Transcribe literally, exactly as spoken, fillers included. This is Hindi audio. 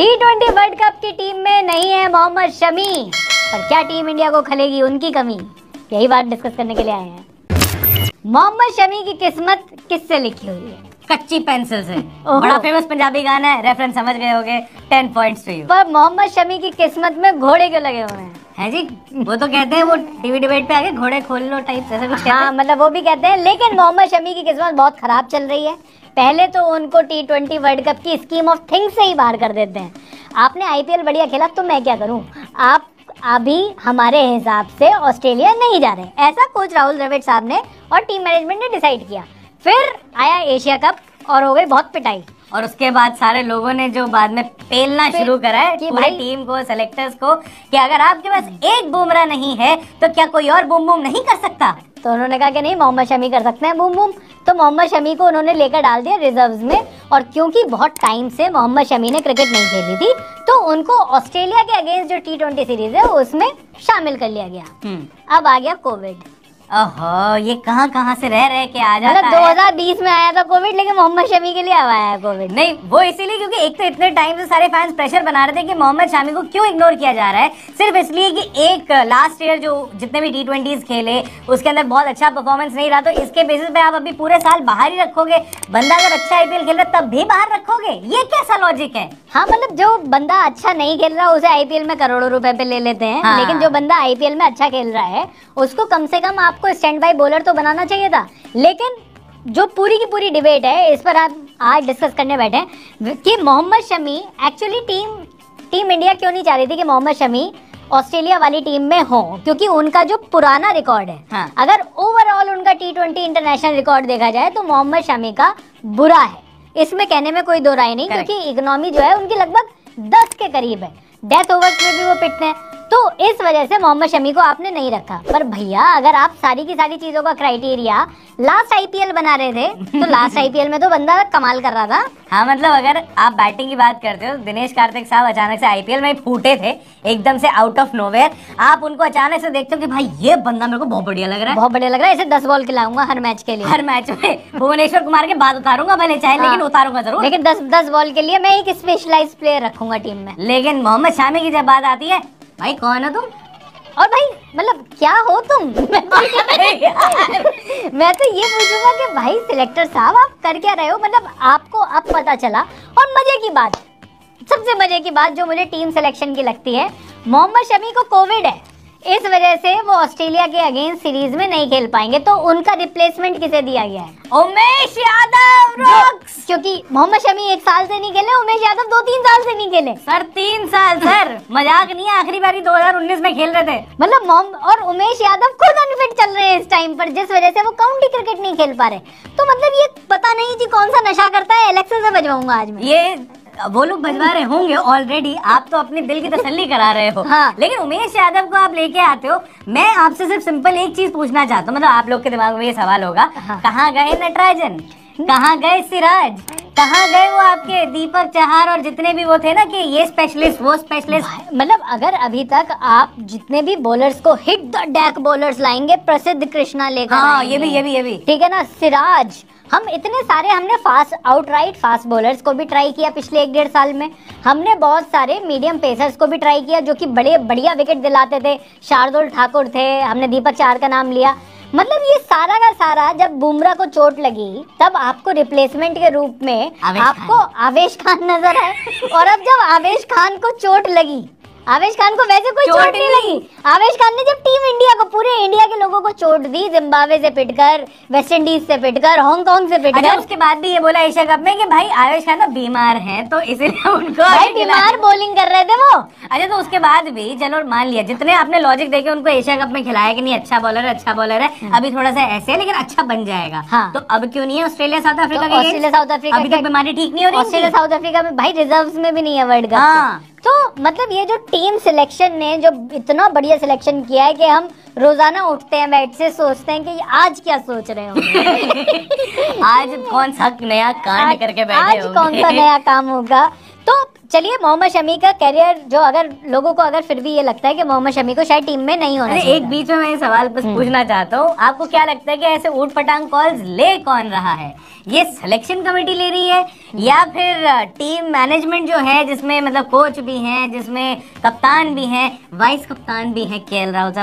टी ट्वेंटी वर्ल्ड कप की टीम में नहीं है मोहम्मद शमी, पर क्या टीम इंडिया को खलेगी उनकी कमी, यही बात डिस्कस करने के लिए आए हैं। मोहम्मद शमी की किस्मत किससे लिखी हुई है? कच्ची पेंसिल से। बड़ा फेमस पंजाबी गाना है, रेफरेंस समझ गए होगे। Ten points to you. पर मोहम्मद शमी की किस्मत में घोड़े क्यों लगे हुए हैं? है जी, वो तो कहते हैं वो टीवी डिबेट पे आके घोड़े खोल लो टाइप ऐसा कुछ। हाँ, मतलब वो भी कहते हैं, लेकिन मोहम्मद शमी की किस्मत बहुत खराब चल रही है। पहले तो उनको टी ट्वेंटी वर्ल्ड कप की स्कीम ऑफ थिंग्स से ही बाहर कर देते हैं। आपने आईपीएल बढ़िया खेला तो मैं क्या करूं, आप अभी हमारे हिसाब से ऑस्ट्रेलिया नहीं जा रहे, ऐसा कोच राहुल द्रविड साहब ने और टीम मैनेजमेंट ने डिसाइड किया। फिर आया एशिया कप और हो गई बहुत पिटाई, और उसके बाद सारे लोगों ने जो बाद में पेलना शुरू करा है कि भाई टीम को, सेलेक्टर्स को, कि अगर आपके पास एक बुमराह नहीं है तो क्या कोई और बूम बूम नहीं कर सकता? तो उन्होंने कहा कि नहीं, मोहम्मद शमी कर सकते हैं बूम बूम। तो मोहम्मद शमी को उन्होंने लेकर डाल दिया रिजर्व्स में, और क्योंकि बहुत टाइम से मोहम्मद शमी ने क्रिकेट नहीं खेली थी तो उनको ऑस्ट्रेलिया के अगेंस्ट जो टी ट्वेंटी सीरीज है उसमें शामिल कर लिया गया। अब आ गया कोविड। ओहो, ये कहाँ कहाँ से रह रहे के आ जाता है। दो हज़ार बीस में आया था कोविड, लेकिन मोहम्मद शमी के लिए अब आया है कोविड। नहीं, वो इसीलिए क्योंकि एक तो इतने टाइम से सारे फैंस प्रेशर बना रहे थे कि मोहम्मद शमी को क्यों इग्नोर किया जा रहा है, सिर्फ इसलिए कि एक लास्ट ईयर जो जितने भी टी ट्वेंटीज खेले उसके अंदर बहुत अच्छा परफॉर्मेंस नहीं रहा। तो इसके बेसिस पे आप अभी पूरे साल बाहर ही रखोगे? बंदा अगर अच्छा आईपीएल खेल रहा तब भी बाहर रखोगे? ये कैसा लॉजिक है? हाँ, मतलब जो बंदा अच्छा नहीं खेल रहा उसे आईपीएल में करोड़ों रुपए पे ले लेते हैं, लेकिन जो बंदा आईपीएल में अच्छा खेल रहा है उसको कम से कम आप को स्टैंड बाय बॉलर तो बनाना चाहिए था। लेकिन जो पूरी की पूरी डिबेट है इस पर आप आज डिस्कस करने बैठे हैं कि Mohammed Shami actually team team India क्यों नहीं चाह रही थी कि मोहम्मद शमी ऑस्ट्रेलिया वाली टीम में हो, क्योंकि उनका जो पुराना रिकॉर्ड है। हाँ। अगर ओवरऑल उनका टी ट्वेंटी इंटरनेशनल रिकॉर्ड देखा जाए तो मोहम्मद शमी का बुरा है, इसमें कहने में कोई दो राय नहीं, क्योंकि इकोनॉमी जो है उनकी लगभग दस के करीब है, डेथ ओवर्स में भी वो पिटते हैं, तो इस वजह से मोहम्मद शमी को आपने नहीं रखा। पर भैया, अगर आप सारी की सारी चीजों का क्राइटेरिया लास्ट आईपीएल बना रहे थे तो लास्ट आईपीएल में तो बंदा कमाल कर रहा था। हाँ, मतलब अगर आप बैटिंग की बात करते हो, दिनेश कार्तिक साहब अचानक से आईपीएल में फूटे थे एकदम से आउट ऑफ नोवेयर। आप उनको अचानक से देखते हो कि भाई ये बंदा मेरे को बहुत बढ़िया लग रहा है, बहुत बढ़िया लग रहा है, इसे दस बॉल खिलाऊंगा हर मैच के लिए, हर मैच में भुवनेश्वर कुमार के बाद उतारूंगा भले चाहे, लेकिन उतारूंगा जरूर, लेकिन दस दस बॉल के लिए मैं एक स्पेशलाइज्ड प्लेयर रखूंगा टीम में। लेकिन मोहम्मद शमी की जब बात आती है, भाई कौन हो तुम? और भाई मतलब क्या हो तुम? मैं तो, मैं तो ये पूछूंगा कि भाई सिलेक्टर साहब आप कर क्या रहे हो? मतलब आपको अब पता चला। और मजे की बात, सबसे मजे की बात जो मुझे टीम सिलेक्शन की लगती है, मोहम्मद शमी को कोविड है, इस वजह से वो ऑस्ट्रेलिया के अगेंस्ट सीरीज में नहीं खेल पाएंगे। तो उनका रिप्लेसमेंट किसे दिया गया है? उमेश यादव, क्योंकि मोहम्मद शमी एक साल से नहीं खेले, उमेश यादव दो तीन साल से नहीं खेले। सर तीन साल सर मजाक नहीं है, आखिरी बारी दो हज़ार उन्नीस में खेल रहे थे। मतलब मोहम्मद और उमेश यादव खुद अनफिट चल रहे हैं इस टाइम पर, जिस वजह से वो काउंटी क्रिकेट नहीं खेल पा रहे। तो मतलब ये पता नहीं जी कौन सा नशा करता है। इलेक्शन से बजवाऊंगा आज मैं। ये वो लोग भजवा रहे होंगे ऑलरेडी, आप तो अपने दिल की तसल्ली करा रहे हो। हाँ। लेकिन उमेश यादव को आप लेके आते हो। मैं आपसे सिर्फ सिंपल एक चीज पूछना चाहता हूँ, मतलब आप लोग के दिमाग में ये सवाल होगा, कहाँ गए नटराजन, कहाँ गए सिराज, कहाँ गए वो आपके दीपक चहार और जितने भी वो थे ना कि ये स्पेशलिस्ट वो स्पेशलिस्ट। मतलब अगर अभी तक आप जितने भी बॉलर्स को हिट द डैक बॉलर्स लाएंगे, प्रसिद्ध कृष्णा लेकर। हाँ, ये भी ये भी ये भी ठीक है ना, सिराज, हम इतने सारे, हमने फास्ट आउटराइट फास्ट बॉलर्स को भी ट्राई किया पिछले एक डेढ़ साल में, हमने बहुत सारे मीडियम पेसर्स को भी ट्राई किया जो कि बड़े बढ़िया विकेट दिलाते थे। शार्दुल ठाकुर थे, हमने दीपक चहार का नाम लिया। मतलब ये सारा का सारा, जब बुमराह को चोट लगी तब आपको रिप्लेसमेंट के रूप में आपको आवेश खान नजर आए, और अब जब आवेश खान को चोट लगी, आवेश खान को वैसे कोई चोट, चोट नहीं लगी, आवेश खान ने जब टीम इंडिया को, पूरे इंडिया के लोगों को चोट दी, जिम्बाब्वे से पिटकर, वेस्ट इंडीज से पिटकर, हांगकांग से पिटकर, उसके बाद भी ये बोला एशिया कप में कि भाई आवेश खान बीमार हैं तो इसीलिए उनको, भाई बीमार बॉलिंग कर रहे थे वो। अच्छा, तो उसके बाद भी चलो मान लिया, जितने आपने लॉजिक देखे उनको एशिया कप में खिलाया कि नहीं अच्छा बॉलर है, अच्छा बॉलर है, अभी थोड़ा सा ऐसे है लेकिन अच्छा बन जाएगा। तो अब क्यों नहीं है Australia South Africa? Australia South Africa अभी तक बीमारी ठीक नहीं हो रही, ऑस्ट्रेलिया साउथ अफ्रीका में भाई रिजर्व्स में भी नहीं है वर्ल्ड कप। तो मतलब ये जो टीम सिलेक्शन ने जो इतना बढ़िया सिलेक्शन किया है कि हम रोजाना उठते हैं बेड से, सोचते हैं कि आज क्या सोच रहे हो आज कौन सा नया काम करके बैठे, आज कौन सा नया काम होगा। तो चलिए मोहम्मद शमी का करियर जो अगर लोगों को अगर फिर भी ये लगता है कि मोहम्मद शमी को शायद टीम में नहीं होना चाहिए। एक बीच में मैं सवाल बस पूछना चाहता हूँ, आपको क्या लगता है कि ऐसे ऊट पटांग कॉल्स ले कौन रहा है? ये सिलेक्शन कमेटी ले रही है या फिर टीम मैनेजमेंट जो है जिसमें मतलब कोच भी हैं, जिसमें कप्तान भी हैं, वाइस कप्तान भी हैं के एल राव साहब?